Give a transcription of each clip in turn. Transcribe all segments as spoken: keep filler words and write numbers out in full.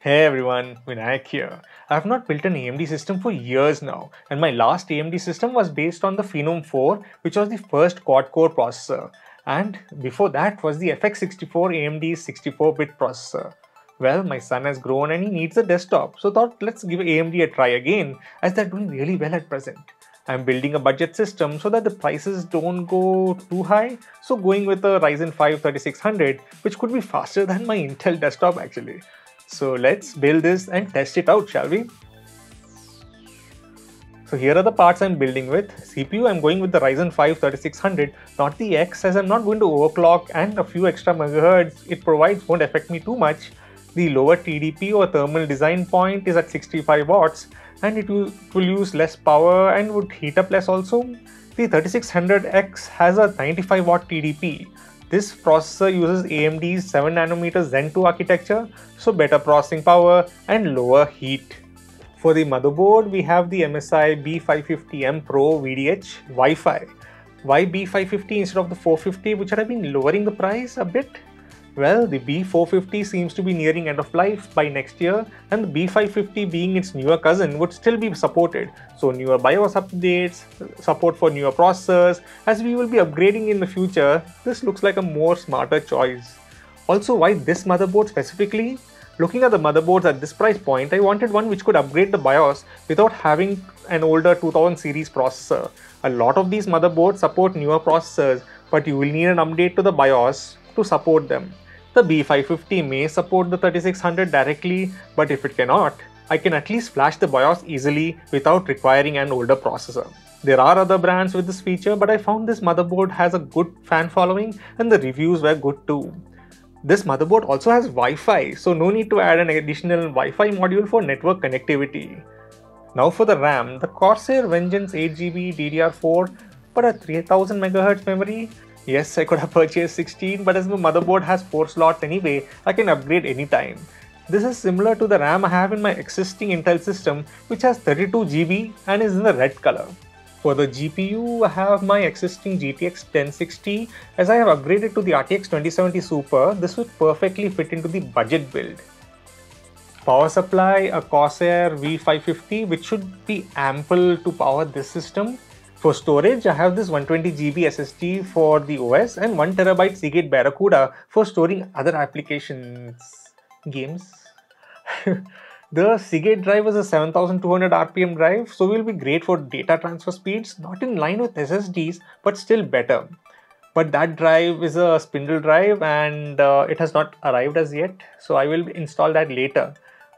Hey everyone, Vinayak here. I have not built an A M D system for years now, and my last A M D system was based on the Phenom four, which was the first quad-core processor, and before that was the F X sixty-four A M D's sixty-four bit processor. Well, my son has grown and he needs a desktop, so thought let's give A M D a try again, as they're doing really well at present. I'm building a budget system so that the prices don't go too high, so going with a Ryzen five thirty-six hundred, which could be faster than my Intel desktop actually. So let's build this and test it out, shall we? So here are the parts I'm building with. C P U, I'm going with the Ryzen five thirty-six hundred, not the X, as I'm not going to overclock, and a few extra megahertz it provides won't affect me too much. The lower T D P or thermal design point is at sixty-five watts, and it will, it will use less power and would heat up less also. The thirty-six hundred X has a ninety-five watt T D P. This processor uses A M D's seven nanometer Zen two architecture, so better processing power and lower heat. For the motherboard, we have the M S I B five fifty M Pro V D H Wi-Fi. Why B five fifty instead of the four fifty, which had been lowering the price a bit? Well, the B four fifty seems to be nearing end of life by next year, and the B five fifty, being its newer cousin, would still be supported. So newer BIOS updates, support for newer processors, as we will be upgrading in the future, this looks like a more smarter choice. Also, why this motherboard specifically? Looking at the motherboards at this price point, I wanted one which could upgrade the BIOS without having an older two thousand series processor. A lot of these motherboards support newer processors, but you will need an update to the BIOS to support them. The B five fifty may support the thirty-six hundred directly, but if it cannot, I can at least flash the BIOS easily without requiring an older processor. There are other brands with this feature, but I found this motherboard has a good fan following and the reviews were good too. This motherboard also has Wi-Fi, so no need to add an additional Wi-Fi module for network connectivity. Now for the RAM, the Corsair Vengeance eight G B D D R four, but a three thousand megahertz memory. Yes, I could have purchased sixteen, but as my motherboard has four slots anyway, I can upgrade anytime. This is similar to the RAM I have in my existing Intel system, which has thirty-two G B and is in the red color. For the G P U, I have my existing G T X ten sixty, as I have upgraded to the R T X twenty seventy Super. This would perfectly fit into the budget build. Power supply, a Corsair V five fifty, which should be ample to power this system. For storage, I have this one hundred twenty G B S S D for the O S and one terabyte Seagate Barracuda for storing other applications. Games. The Seagate drive is a seven thousand two hundred R P M drive, so will be great for data transfer speeds, not in line with S S Ds, but still better. But that drive is a spindle drive and uh, it has not arrived as yet, so I will install that later.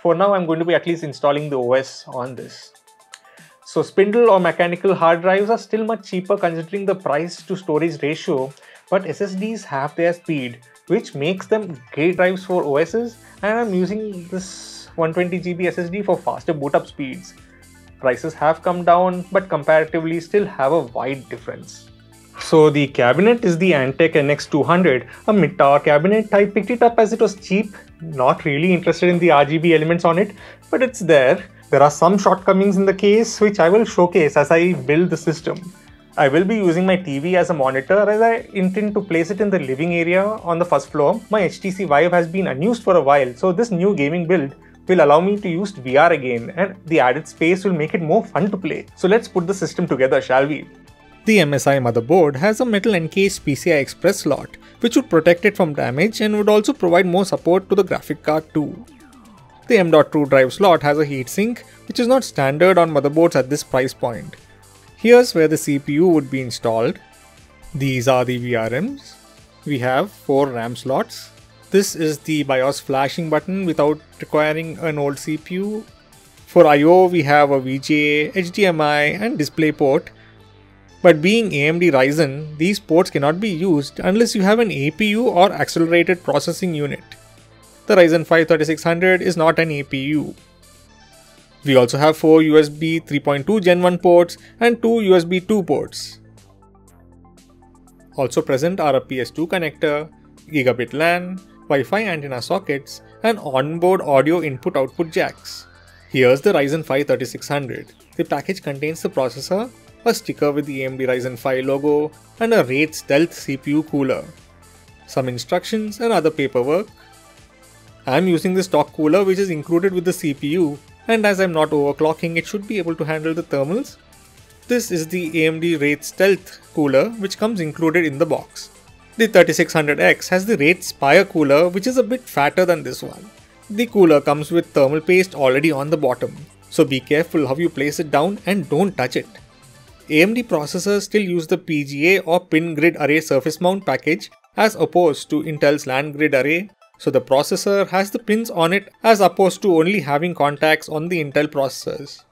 For now, I'm going to be at least installing the O S on this. So spindle or mechanical hard drives are still much cheaper considering the price to storage ratio, but S S Ds have their speed, which makes them great drives for O Ss, and I'm using this one hundred twenty G B S S D for faster boot up speeds. Prices have come down, but comparatively still have a wide difference. So the cabinet is the Antec N X two hundred, a mid-tower cabinet. I picked it up as it was cheap, not really interested in the R G B elements on it, but it's there. There are some shortcomings in the case, which I will showcase as I build the system. I will be using my T V as a monitor, as I intend to place it in the living area on the first floor. My H T C Vive has been unused for a while, so this new gaming build will allow me to use V R again, and the added space will make it more fun to play. So let's put the system together, shall we? The M S I motherboard has a metal encased P C I Express slot, which would protect it from damage and would also provide more support to the graphic card too. The M dot two drive slot has a heatsink, which is not standard on motherboards at this price point. Here's where the C P U would be installed. These are the V R Ms. We have four RAM slots. This is the BIOS flashing button without requiring an old C P U. For I O, we have a V G A, H D M I and DisplayPort. But being A M D Ryzen, these ports cannot be used unless you have an A P U or accelerated processing unit. The Ryzen five thirty-six hundred is not an A P U. We also have four U S B three point two gen one ports and two U S B two ports. Also present are a P S two connector, gigabit LAN, Wi-Fi antenna sockets, and onboard audio input-output jacks. Here's the Ryzen five thirty-six hundred. The package contains the processor, a sticker with the A M D Ryzen five logo, and a Wraith Stealth C P U cooler. Some instructions and other paperwork. I am using the stock cooler which is included with the C P U, and as I am not overclocking, it should be able to handle the thermals. This is the A M D Wraith Stealth cooler which comes included in the box. The thirty-six hundred X has the Wraith Spire cooler which is a bit fatter than this one. The cooler comes with thermal paste already on the bottom, so be careful how you place it down and don't touch it. A M D processors still use the P G A or Pin Grid Array surface mount package as opposed to Intel's Land Grid Array, so the processor has the pins on it as opposed to only having contacts on the Intel processors.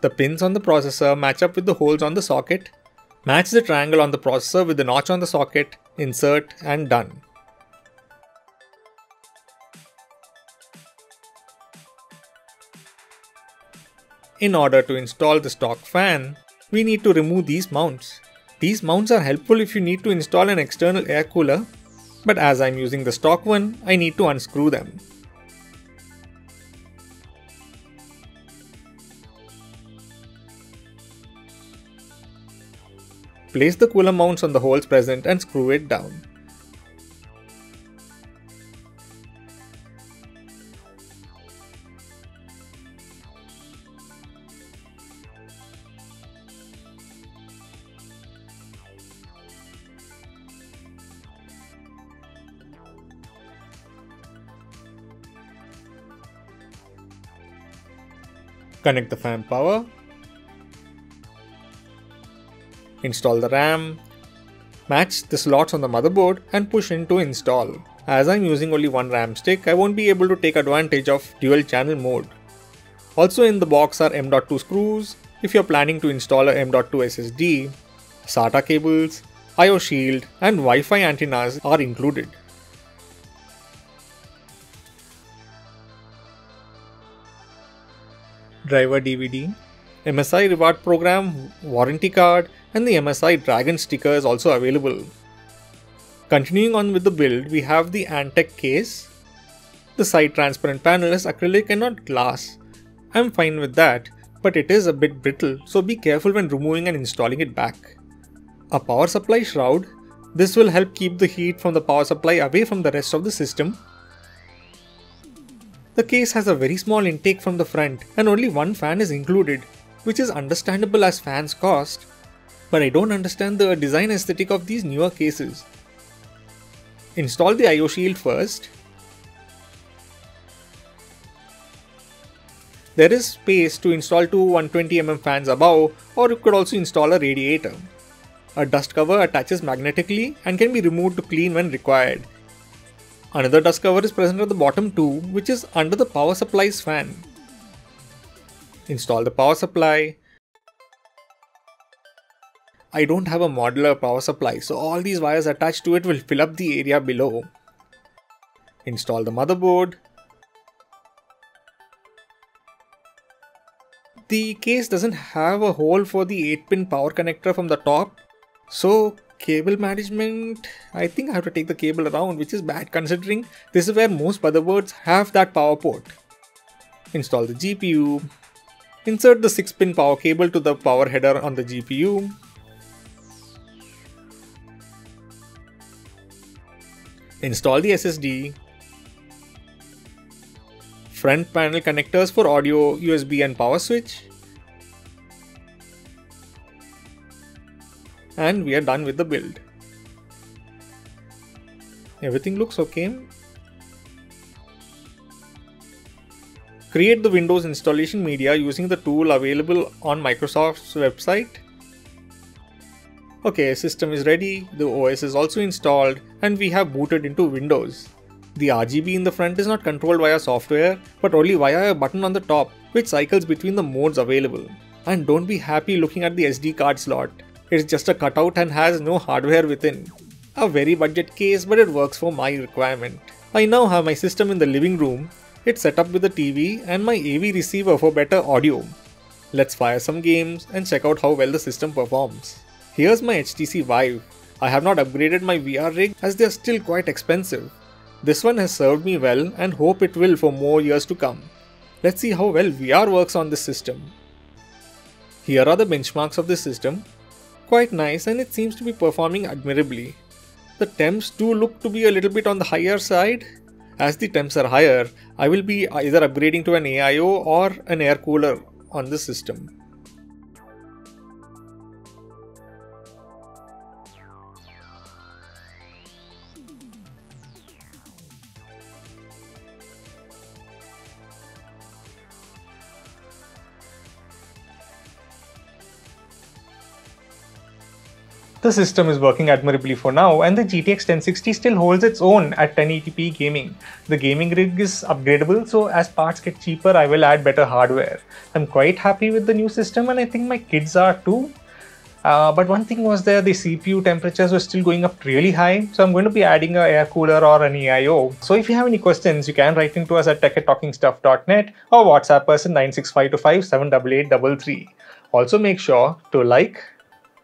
The pins on the processor match up with the holes on the socket. Match the triangle on the processor with the notch on the socket, insert and done. In order to install the stock fan, we need to remove these mounts. These mounts are helpful if you need to install an external air cooler, but as I am using the stock one, I need to unscrew them. Place the cooler mounts on the holes present and screw it down. Connect the fan power, install the RAM, match the slots on the motherboard and push in to install. As I am using only one RAM stick, I won't be able to take advantage of dual channel mode. Also in the box are M dot two screws if you are planning to install a M dot two S S D, SATA cables, I O shield and Wi-Fi antennas are included. Driver D V D, M S I reward program, warranty card and the M S I Dragon sticker is also available. Continuing on with the build, we have the Antec case. The side transparent panel is acrylic and not glass. I am fine with that, but it is a bit brittle, so be careful when removing and installing it back. A power supply shroud. This will help keep the heat from the power supply away from the rest of the system. The case has a very small intake from the front and only one fan is included, which is understandable as fans cost, but I don't understand the design aesthetic of these newer cases. Install the I O shield first. There is space to install two one hundred twenty millimeter fans above, or you could also install a radiator. A dust cover attaches magnetically and can be removed to clean when required. Another dust cover is present at the bottom too, which is under the power supply's fan. Install the power supply. I don't have a modular power supply, so all these wires attached to it will fill up the area below. Install the motherboard. The case doesn't have a hole for the eight pin power connector from the top, so cable management, I think I have to take the cable around, which is bad considering this is where most motherboards have that power port. Install the G P U. Insert the six pin power cable to the power header on the G P U. Install the S S D. Front panel connectors for audio, U S B and power switch. And we are done with the build. Everything looks okay. Create the Windows installation media using the tool available on Microsoft's website. Okay, system is ready, the O S is also installed and we have booted into Windows. The R G B in the front is not controlled via software but only via a button on the top which cycles between the modes available. And don't be happy looking at the S D card slot. It's just a cutout and has no hardware within. A very budget case, but it works for my requirement. I now have my system in the living room. It's set up with a T V and my A V receiver for better audio. Let's fire some games and check out how well the system performs. Here's my H T C Vive. I have not upgraded my V R rig as they are still quite expensive. This one has served me well and hope it will for more years to come. Let's see how well V R works on this system. Here are the benchmarks of this system. Quite nice, and it seems to be performing admirably. The temps do look to be a little bit on the higher side, As the temps are higher, I will be either upgrading to an A I O or an air cooler on the system. The system is working admirably for now, and the G T X ten sixty still holds its own at ten eighty p gaming. The gaming rig is upgradable, so as parts get cheaper, I will add better hardware. I'm quite happy with the new system, and I think my kids are too. Uh, but one thing was there, the C P U temperatures were still going up really high, so I'm going to be adding an air cooler or an A I O. So if you have any questions, you can write in to us at tech at talking stuff dot net or WhatsApp us at nine six five two five seven eight eight three three. Also make sure to like,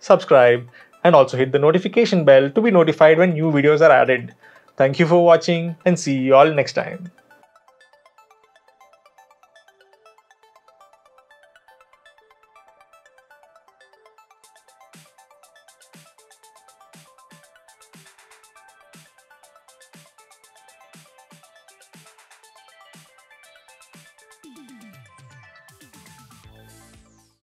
subscribe, and also hit the notification bell to be notified when new videos are added. Thank you for watching and see you all next time.